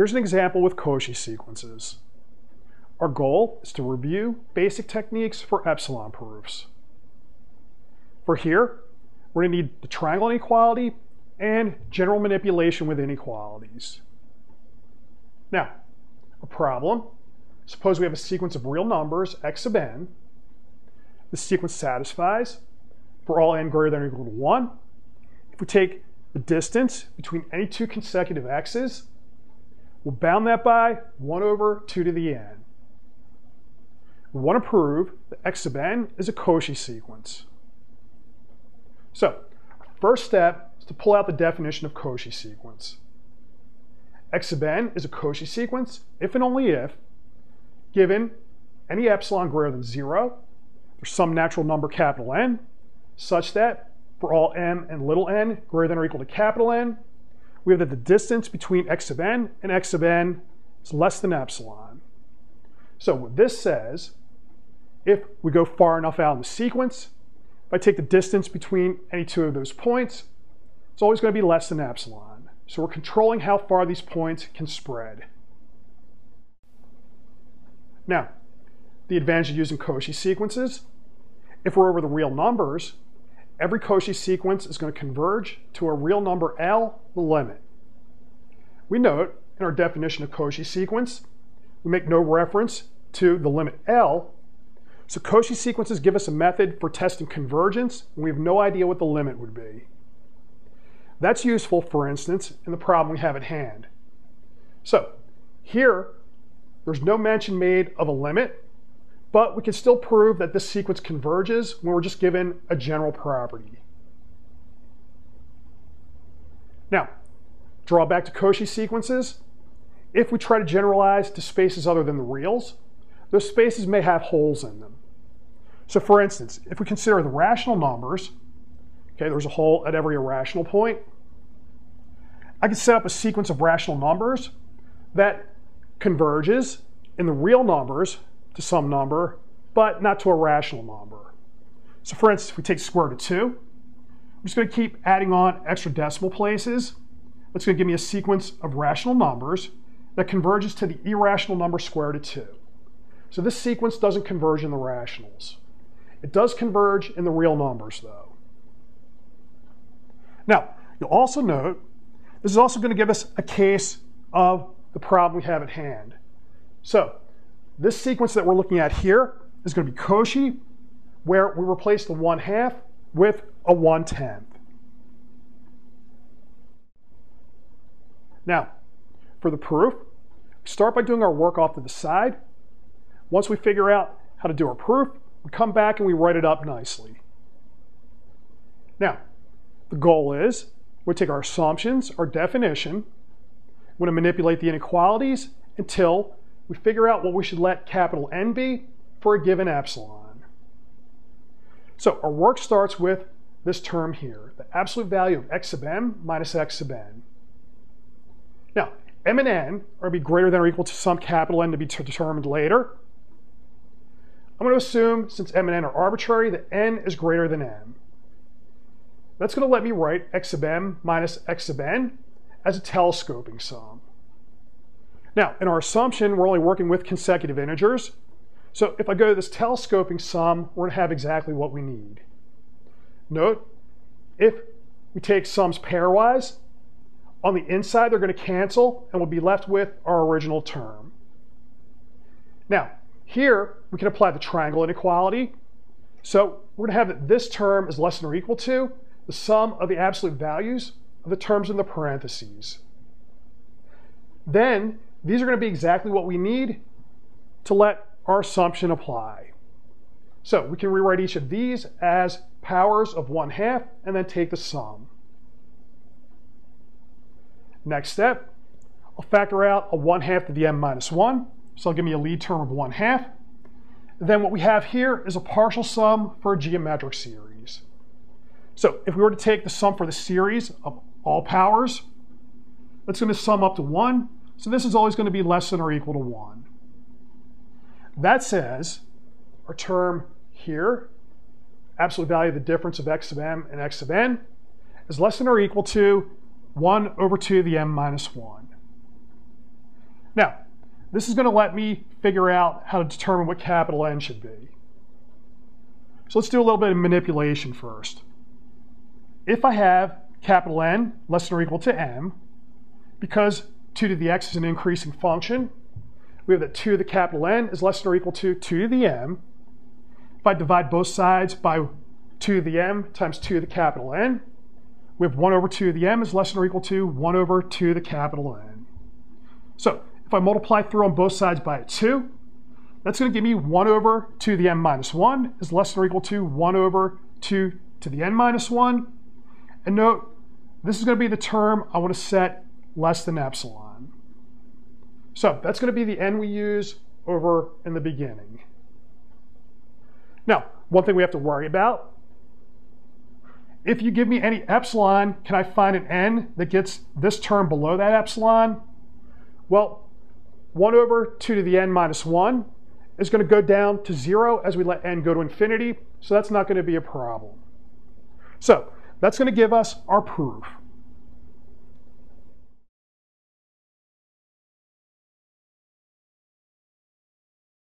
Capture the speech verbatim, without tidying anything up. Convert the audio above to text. Here's an example with Cauchy sequences. Our goal is to review basic techniques for epsilon proofs. For here, we're going to need the triangle inequality and general manipulation with inequalities. Now, a problem. Suppose we have a sequence of real numbers, x sub n. The sequence satisfies for all n greater than or equal to one. If we take the distance between any two consecutive x's, we'll bound that by one over two to the n. We want to prove that x sub n is a Cauchy sequence. So, our first step is to pull out the definition of Cauchy sequence. X sub n is a Cauchy sequence if and only if, given any epsilon greater than zero, there's some natural number capital N, such that for all m and little n greater than or equal to capital N, we have that the distance between x sub n and x sub n is less than epsilon. So what this says, if we go far enough out in the sequence, if I take the distance between any two of those points, it's always going to be less than epsilon. So we're controlling how far these points can spread. Now, the advantage of using Cauchy sequences, if we're over the real numbers, every Cauchy sequence is going to converge to a real number L, the limit. We note in our definition of Cauchy sequence, we make no reference to the limit L, so Cauchy sequences give us a method for testing convergence, and we have no idea what the limit would be. That's useful, for instance, in the problem we have at hand. So, here, there's no mention made of a limit, but we can still prove that this sequence converges when we're just given a general property. Now, draw back to Cauchy sequences. If we try to generalize to spaces other than the reals, those spaces may have holes in them. So for instance, if we consider the rational numbers, okay, there's a hole at every irrational point, I can set up a sequence of rational numbers that converges in the real numbers to some number, but not to a rational number. So for instance, if we take the square root of two, I'm just going to keep adding on extra decimal places. That's going to give me a sequence of rational numbers that converges to the irrational number square root of two. So this sequence doesn't converge in the rationals. It does converge in the real numbers, though. Now, you'll also note, this is also going to give us a case of the problem we have at hand. So, this sequence that we're looking at here is going to be Cauchy, where we replace the one half with a one tenth. Now, for the proof, we start by doing our work off to the side. Once we figure out how to do our proof, we come back and we write it up nicely. Now, the goal is we take our assumptions, our definition, we're going to manipulate the inequalities until we figure out what we should let capital N be for a given epsilon. So our work starts with this term here, the absolute value of x sub m minus x sub n. Now, m and n are going to be greater than or equal to some capital N to be determined later. I'm going to assume, since m and n are arbitrary, that n is greater than m. That's going to let me write x sub m minus x sub n as a telescoping sum. Now, in our assumption, we're only working with consecutive integers. So if I go to this telescoping sum, we're going to have exactly what we need. Note, if we take sums pairwise, on the inside they're going to cancel and we'll be left with our original term. Now, here we can apply the triangle inequality. So we're going to have that this term is less than or equal to the sum of the absolute values of the terms in the parentheses. Then, these are going to be exactly what we need to let our assumption apply. So we can rewrite each of these as powers of one half and then take the sum. Next step, I'll factor out a one half to the m minus one, so I'll give me a lead term of one half. Then what we have here is a partial sum for a geometric series. So if we were to take the sum for the series of all powers, that's going to sum up to one, so this is always going to be less than or equal to one. That says our term here, absolute value of the difference of x sub m and x sub n, is less than or equal to one over two to the m minus one. Now, this is going to let me figure out how to determine what capital N should be. So let's do a little bit of manipulation first. If I have capital N less than or equal to M, because two to the x is an increasing function, we have that two to the capital N is less than or equal to two to the m. If I divide both sides by two to the m times two to the capital N, we have one over two to the m is less than or equal to one over two to the capital N. So if I multiply through on both sides by a two, that's going to give me one over two to the m minus one is less than or equal to one over two to the n minus one. And note, this is going to be the term I want to set less than epsilon. So that's going to be the n we use over in the beginning. Now, one thing we have to worry about, if you give me any epsilon, can I find an n that gets this term below that epsilon? Well, one over two to the n minus one is going to go down to zero as we let n go to infinity, so that's not going to be a problem. So that's going to give us our proof.